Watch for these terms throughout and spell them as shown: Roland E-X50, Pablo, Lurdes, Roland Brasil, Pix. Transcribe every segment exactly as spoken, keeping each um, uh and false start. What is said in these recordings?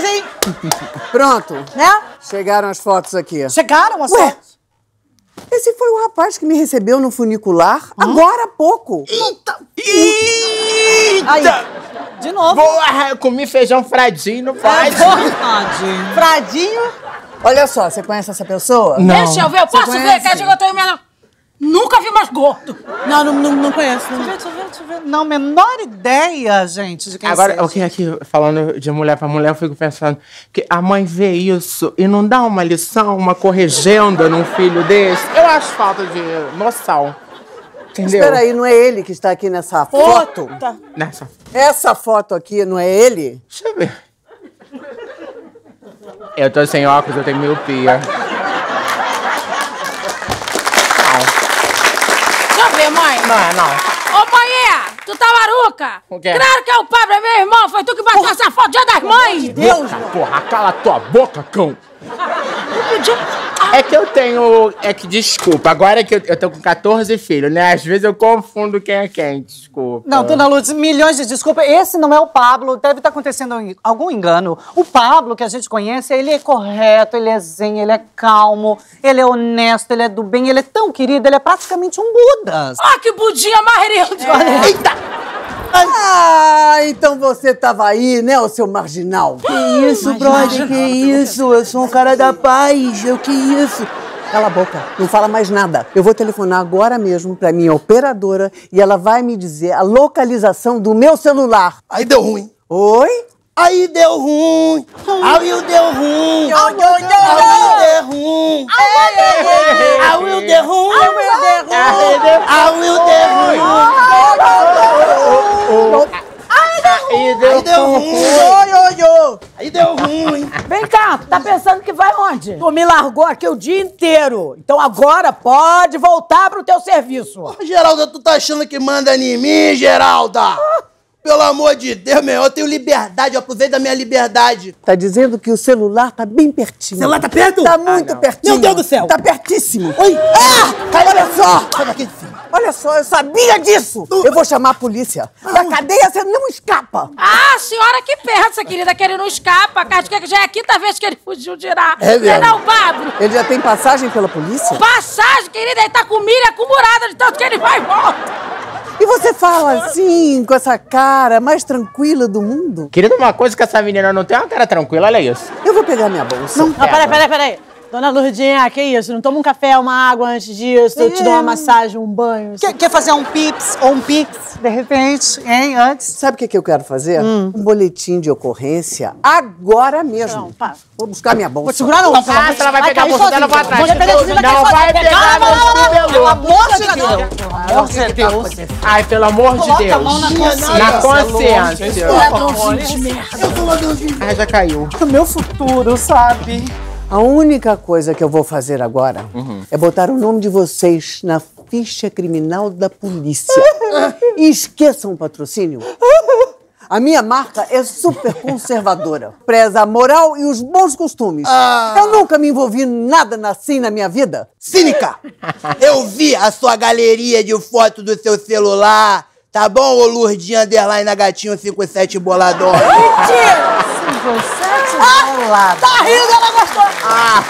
mais, hein? Pronto. Né? Chegaram as fotos aqui. Chegaram as Ué, fotos? Esse foi o rapaz que me recebeu no funicular hum? agora há pouco. Eita! Eita! Aí. De novo. Boa! Eu comi feijão fradinho, fradinho. É, fradinho. Olha só, você conhece essa pessoa? Não. Deixa eu ver, eu posso ver? Quer jogar teu e-mail? Nunca vi mais gordo. Não, não, não, não conheço. Não. Deixa eu ver, deixa eu ver. Não, menor ideia, gente, de quem Agora, seja. Alguém aqui falando de mulher pra mulher, eu fico pensando que a mãe vê isso e não dá uma lição, uma corrigenda num filho desse. Eu acho falta de noção. Entendeu? Espera aí, não é ele que está aqui nessa foto? Puta. Nessa. Essa foto aqui, não é ele? Deixa eu ver. Eu tô sem óculos, eu tenho miopia. Mãe? Não é, não. Ô, pai, tu tá maruca? O quê? Claro que é o Pablo, é meu irmão. Foi tu que bateu porra. essa foto dia das mães. Meu Deus, Deus porra, cala tua boca, cão. É que eu tenho... É que, desculpa, agora é que eu, eu tô com quatorze filhos, né? Às vezes eu confundo quem é quem, desculpa. Não, dona Lurdes, milhões de desculpas. Esse não é o Pablo, deve estar acontecendo algum engano. O Pablo que a gente conhece, ele é correto, ele é zen, ele é calmo, ele é honesto, ele é do bem, ele é tão querido, ele é praticamente um Buda. Ah, que budinha marrenta! É. Eita! Ah, então você tava aí, né, o seu marginal? Que isso, brother, que isso? Eu sou um cara da paz, eu que isso? Cala a boca, não fala mais nada. Eu vou telefonar agora mesmo pra minha operadora e ela vai me dizer a localização do meu celular. Aí deu ruim. Oi? Aí deu ruim. Aí deu ruim. Aí deu ruim. Aí deu ruim. Aí deu ruim. Aí deu, deu ruim. Oi, oi, oi. Aí deu ruim. Vem cá, tu tá pensando que vai onde? Tu me largou aqui o dia inteiro. Então agora pode voltar pro teu serviço. Ô, Geralda, tu tá achando que manda em mim, Geralda? Ah. Pelo amor de Deus, meu, eu tenho liberdade, eu aproveito da minha liberdade. Tá dizendo que o celular tá bem pertinho. O celular tá perto? Tá muito ah, pertinho. Meu Deus do céu. Tá pertíssimo. Oi. Ah, cara, olha só. Sai daqui de cima. Olha só, eu sabia disso! Eu vou chamar a polícia. Da cadeia você não escapa! Ah, a senhora que pensa, querida, que ele não escapa. Cardiaca, já é a quinta vez que ele fugiu de Irá. É mesmo? Não, Pablo! Ele já tem passagem pela polícia? Passagem, querida, ele tá com milha acumulada de tanto que ele vai e volta. E você fala assim, com essa cara mais tranquila do mundo? Querida, uma coisa que essa menina não tem é uma cara tranquila, olha isso. Eu vou pegar minha bolsa. Não, peraí, peraí, peraí. Dona Lurdinha, que isso? Não toma um café, uma água antes disso? É. Eu te dou uma massagem, um banho? Quer, quer fazer um pips ou um pix, de repente, hein, antes? Sabe o que, que eu quero fazer? Hum. Um boletim de ocorrência agora mesmo. Não, pá. Vou buscar minha bolsa. Vou segurar não. Não, pá, ah, ela vai, vai pegar a bolsa dela, vai atrás. Não vai pegar meu pelo amor de Deus. Deus. Ai, pelo amor de Deus. Coloca a mão na consciência. Na consciência. Eu tô ladrãozinho. Ah, já caiu. O meu futuro, sabe? A única coisa que eu vou fazer agora uhum. é botar o nome de vocês na ficha criminal da polícia. E esqueçam o patrocínio. A minha marca é super conservadora. Preza a moral e os bons costumes. Ah. Eu nunca me envolvi em nada assim na minha vida. Cínica! Eu vi a sua galeria de fotos do seu celular. Tá bom, ô Lurdinha Underline Gatinho cinquenta e sete bolador? Mentira! cinquenta e sete bolador? Tá rindo, ela gostou! Ah.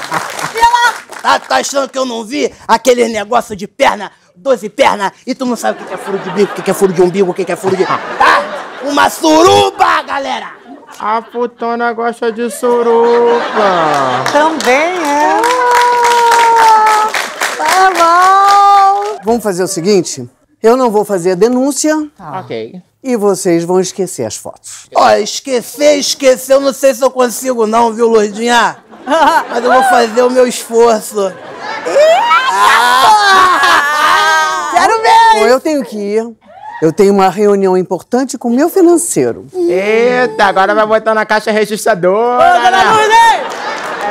E ela? Tá, tá achando que eu não vi aquele negócio de perna, doze pernas, e tu não sabe o que é furo de bico, o que é furo de umbigo, o que é furo de... Tá? Uma suruba, galera! A putona gosta de suruba! Também é! Ah, tá bom! Vamos fazer o seguinte... Eu não vou fazer a denúncia. Ah. Ok. E vocês vão esquecer as fotos. Ó, oh, esquecer, esquecer, eu não sei se eu consigo não, viu, Lurdinha? Mas eu vou fazer o meu esforço. Ah! Quero ver! Bom, eu tenho que ir. Eu tenho uma reunião importante com o meu financeiro. Eita, agora vai botar na caixa registradora. Ô, dona Lurdinha!